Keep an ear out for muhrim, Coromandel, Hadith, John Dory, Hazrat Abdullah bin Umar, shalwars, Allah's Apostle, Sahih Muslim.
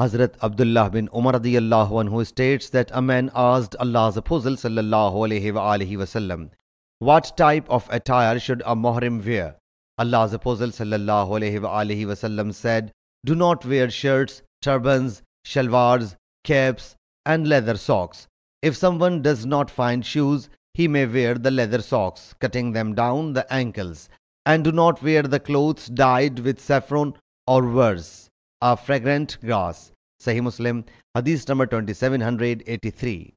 Hazrat Abdullah bin Umar who states that a man asked Allah's Apostle ﷺ, what type of attire should a muhrim wear? Allah's Apostle ﷺ said, do not wear shirts, turbans, shalwars, caps and leather socks. If someone does not find shoes, he may wear the leather socks, cutting them down the ankles. And do not wear the clothes dyed with saffron or worse, a fragrant grass. Sahih Muslim, Hadith number 2783.